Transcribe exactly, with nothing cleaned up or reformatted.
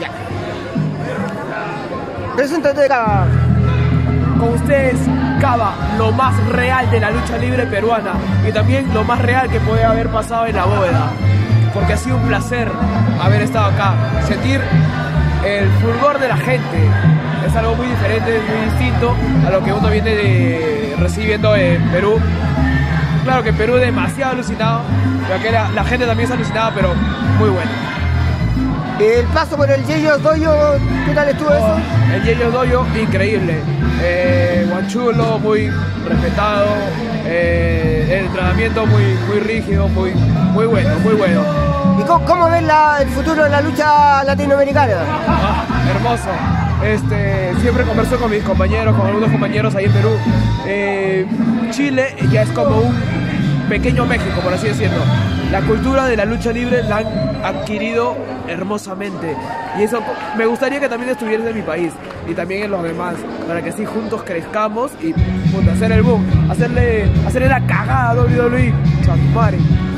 Ya. Preséntate, Cava. Con ustedes, Cava, lo más real de la lucha libre peruana. Y también lo más real que puede haber pasado en la bóveda. Porque ha sido un placer haber estado acá. Sentir el fulgor de la gente. Es algo muy diferente, muy distinto a lo que uno viene de, recibiendo en Perú. Claro que en Perú es demasiado alucinado. La, la gente también es alucinada, pero muy bueno. El paso por el Yellow Dojo, ¿qué tal estuvo oh, eso? El Yellow Dojo, increíble. Eh, Huanchulo, muy respetado. Eh, el entrenamiento muy, muy rígido, muy, muy bueno, muy bueno. ¿Y cómo, cómo ves la, el futuro de la lucha latinoamericana? Ah, hermoso. Este, siempre converso con mis compañeros, con algunos compañeros ahí en Perú. Eh, Chile ya es como un pequeño México, por así decirlo. La cultura de la lucha libre la han adquirido hermosamente. Y eso me gustaría que también estuviera en mi país y también en los demás, para que así juntos crezcamos y pues, hacer el boom, hacerle, hacerle la cagada a doble u doble u e. Chambare.